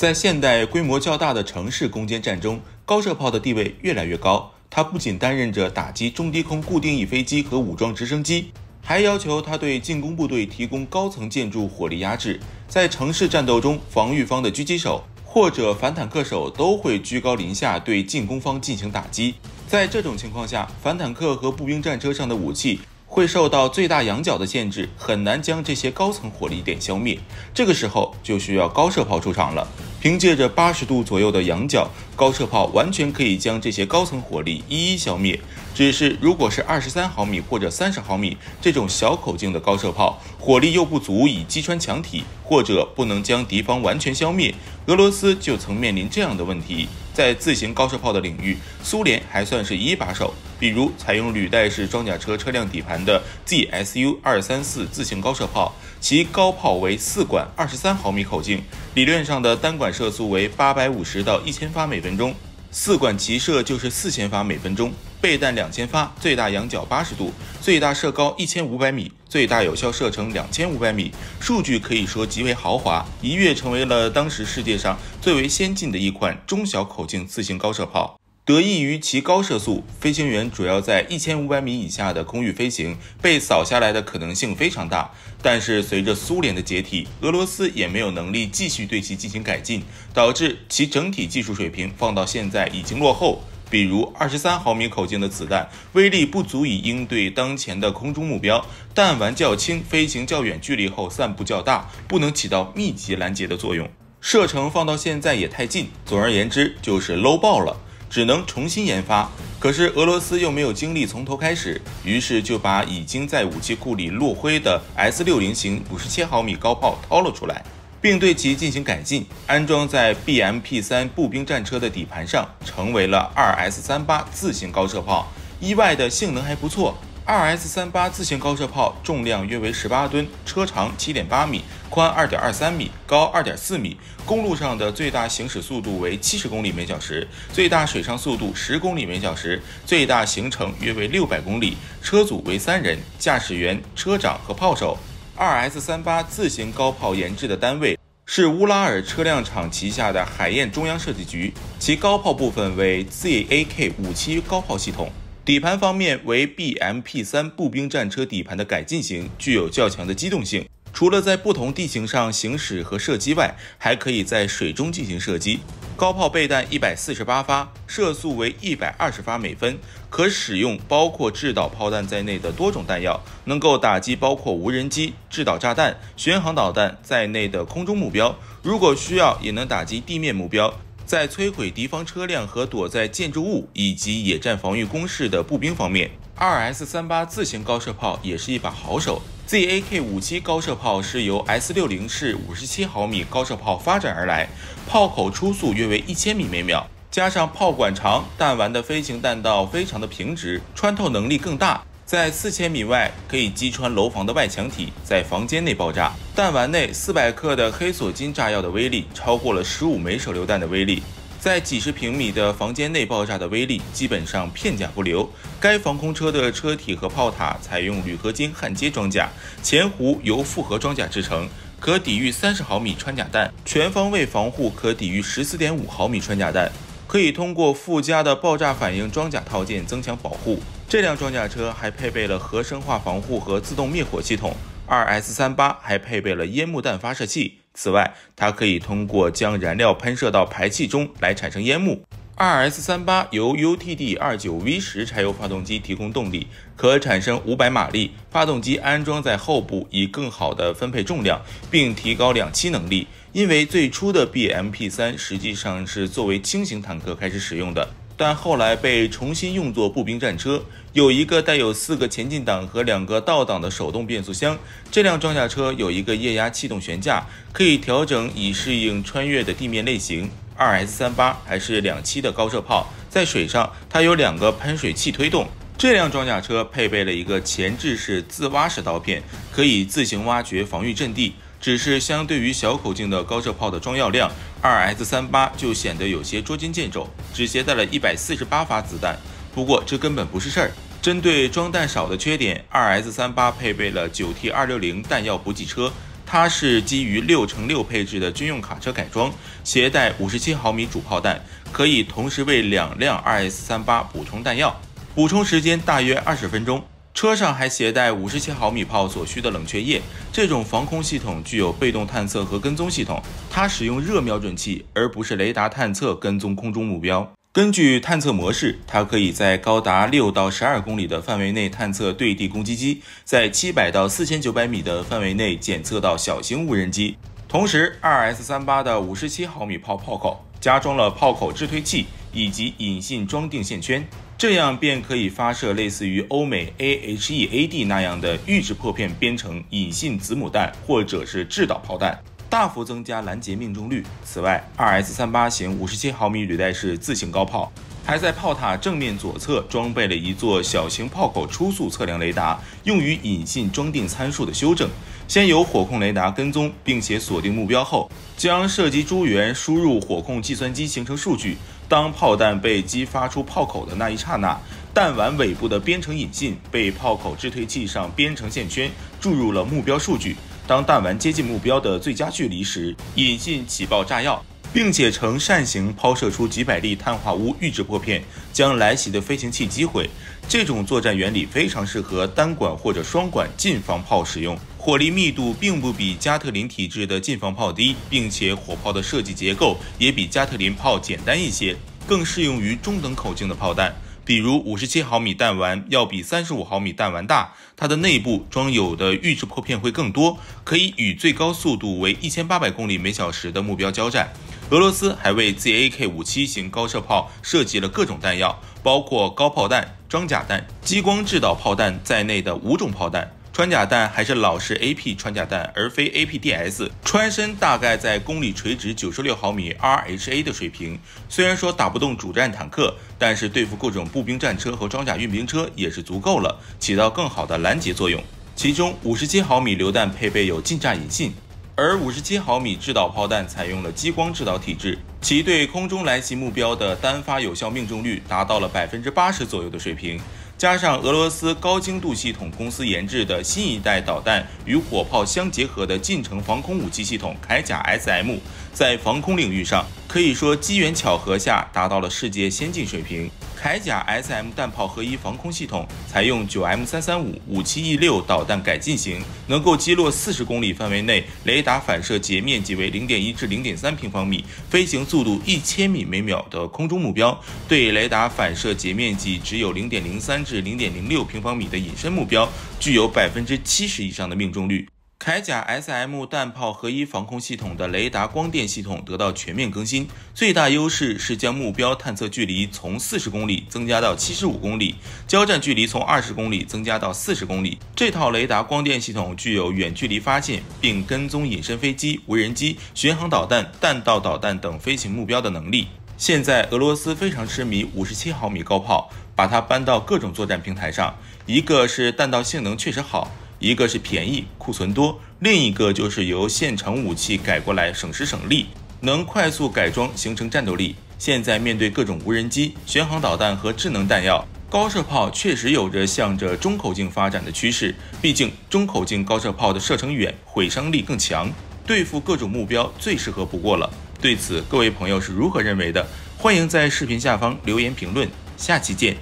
在现代规模较大的城市攻坚战中，高射炮的地位越来越高。它不仅担任着打击中低空固定翼飞机和武装直升机，还要求它对进攻部队提供高层建筑火力压制。在城市战斗中，防御方的狙击手或者反坦克手都会居高临下对进攻方进行打击。在这种情况下，反坦克和步兵战车上的武器会受到最大仰角的限制，很难将这些高层火力点消灭。这个时候就需要高射炮出场了。凭借着80度左右的仰角，高射炮完全可以将这些高层火力一一消灭。只是如果是23毫米或者30毫米这种小口径的高射炮，火力又不足以击穿墙体，或者不能将敌方完全消灭。俄罗斯就曾面临这样的问题。在自行高射炮的领域，苏联还算是一把手，比如采用履带式装甲车车辆底盘的 ZSU-23-4 自行高射炮，其高炮为4管23毫米口径，理论上的单管射速为850到1000发每分钟，4管齐射就是4000发每分钟，备弹2000发，最大仰角80度，最大射高1500米，最大有效射程2500米，数据可以说极为豪华，一跃成为了当时世界上最为先进的一款中小口径自行高射炮。得益于其高射速，飞行员主要在1500米以下的空域飞行，被扫下来的可能性非常大。但是随着苏联的解体，俄罗斯也没有能力继续对其进行改进，导致其整体技术水平放到现在已经落后。比如23毫米口径的子弹威力不足以应对当前的空中目标，弹丸较轻，飞行较远距离后散布较大，不能起到密集拦截的作用，射程放到现在也太近。总而言之，就是搂爆了，只能重新研发。可是俄罗斯又没有精力从头开始，于是就把已经在武器库里落灰的 S60 型57毫米高炮掏了出来，并对其进行改进，安装在 BMP-3 步兵战车的底盘上，成为了 2S38 自行高射炮。意外的性能还不错， 2S38 自行高射炮重量约为18吨，车长 7.8米，宽 2.23米，高 2.4米，公路上的最大行驶速度为70公里每小时，最大水上速度10公里每小时，最大行程约为600公里，车组为3人，驾驶员、车长和炮手。2S38 自行高炮研制的单位是乌拉尔车辆厂旗下的海燕中央设计局，其高炮部分为 ZAK-57 高炮系统，底盘方面为 BMP-3 步兵战车底盘的改进型，具有较强的机动性。除了在不同地形上行驶和射击外，还可以在水中进行射击。高炮备弹148发，射速为120发每分，可使用包括制导炮弹在内的多种弹药，能够打击包括无人机、制导炸弹、巡航导弹在内的空中目标，如果需要也能打击地面目标。在摧毁敌方车辆和躲在建筑物以及野战防御工事的步兵方面， 2S38 自行高射炮也是一把好手。 ZAK-57 高射炮是由 S60 式57毫米高射炮发展而来，炮口初速约为1000米每秒，加上炮管长，弹丸的飞行弹道非常的平直，穿透能力更大，在4000米外可以击穿楼房的外墙体，在房间内爆炸。弹丸内400克的黑索金炸药的威力超过了15枚手榴弹的威力，在几十平米的房间内爆炸的威力基本上片甲不留。该防空车的车体和炮塔采用铝合金焊接装甲，前弧由复合装甲制成，可抵御30毫米穿甲弹，全方位防护可抵御14.5毫米穿甲弹，可以通过附加的爆炸反应装甲套件增强保护。这辆装甲车还配备了核生化防护和自动灭火系统。 2S38 还配备了烟幕弹发射器，此外它可以通过将燃料喷射到排气中来产生烟幕。 2S38 由 UTD-29V10 柴油发动机提供动力，可产生500马力，发动机安装在后部以更好的分配重量，并提高两栖能力。因为最初的 BMP-3 实际上是作为轻型坦克开始使用的，但后来被重新用作步兵战车，有一个带有4个前进档和2个倒档的手动变速箱。这辆装甲车有一个液压气动悬架，可以调整以适应穿越的地面类型。 2S38 还是两栖的高射炮，在水上它有2个喷水器推动。这辆装甲车配备了一个前置式自挖式刀片，可以自行挖掘防御阵地。只是相对于小口径的高射炮的装药量， 2S38 就显得有些捉襟见肘，只携带了148发子弹。不过这根本不是事儿。针对装弹少的缺点， 2S38 配备了 9T260 弹药补给车，它是基于6x6配置的军用卡车改装，携带57毫米主炮弹，可以同时为2辆 RS38 补充弹药，补充时间大约20分钟。车上还携带57毫米炮所需的冷却液。这种防空系统具有被动探测和跟踪系统，它使用热瞄准器而不是雷达探测跟踪空中目标。 根据探测模式，它可以在高达6到12公里的范围内探测对地攻击机，在700到4900米的范围内检测到小型无人机。同时 ，RS38 的57毫米炮炮口加装了炮口制推器以及引信装定线圈，这样便可以发射类似于欧美 AHEAD 那样的预制破片编程引信子母弹或者是制导炮弹， 大幅增加拦截命中率。此外 ，RS38 型57毫米履带式自行高炮还在炮塔正面左侧装备了一座小型炮口初速测量雷达，用于引信装定参数的修正。先由火控雷达跟踪并且锁定目标后，将射击株元输入火控计算机形成数据。当炮弹被激发出炮口的那一刹那，弹丸尾部的编程引信被炮口制推器上编程线圈注入了目标数据。 当弹丸接近目标的最佳距离时，引信起爆炸药，并且呈扇形抛射出几百粒碳化钨预制破片，将来袭的飞行器击毁。这种作战原理非常适合单管或者双管近防炮使用，火力密度并不比加特林体制的近防炮低，并且火炮的设计结构也比加特林炮简单一些，更适用于中等口径的炮弹。 比如57毫米弹丸要比35毫米弹丸大，它的内部装有的预制破片会更多，可以与最高速度为1800公里每小时的目标交战。俄罗斯还为 ZAK-57 型高射炮设计了各种弹药，包括高炮弹、装甲弹、激光制导炮弹在内的5种炮弹。 穿甲弹还是老式 AP 穿甲弹，而非 APDS， 穿身大概在公里垂直96毫米 RHA 的水平。虽然说打不动主战坦克，但是对付各种步兵战车和装甲运兵车也是足够了，起到更好的拦截作用。其中57毫米榴弹配备有近炸引信，而57毫米制导炮弹采用了激光制导体制，其对空中来袭目标的单发有效命中率达到了 80% 左右的水平。 加上俄罗斯高精度系统公司研制的新一代导弹与火炮相结合的近程防空武器系统铠甲 SM， 在防空领域上可以说机缘巧合下达到了世界先进水平。铠甲 SM 弹炮合一防空系统采用 9M335/57E6 导弹改进型，能够击落40公里范围内雷达反射截面积为 0.1 至 0.3 平方米、飞行速度1000米每秒的空中目标，对雷达反射截面积只有 0.03 至 0.06 平方米的隐身目标具有 70% 以上的命中率。铠甲 SM 弹炮合一防空系统的雷达光电系统得到全面更新，最大优势是将目标探测距离从40公里增加到75公里，交战距离从20公里增加到40公里。这套雷达光电系统具有远距离发现并跟踪隐身飞机、无人机、巡航导弹、弹道导弹等飞行目标的能力。 现在俄罗斯非常痴迷57毫米高炮，把它搬到各种作战平台上。一个是弹道性能确实好，一个是便宜库存多，另一个就是由现成武器改过来省时省力，能快速改装形成战斗力。现在面对各种无人机、巡航导弹和智能弹药，高射炮确实有着向着中口径发展的趋势。毕竟中口径高射炮的射程远，毁伤力更强，对付各种目标最适合不过了。 对此，各位朋友是如何认为的？欢迎在视频下方留言评论，下期见。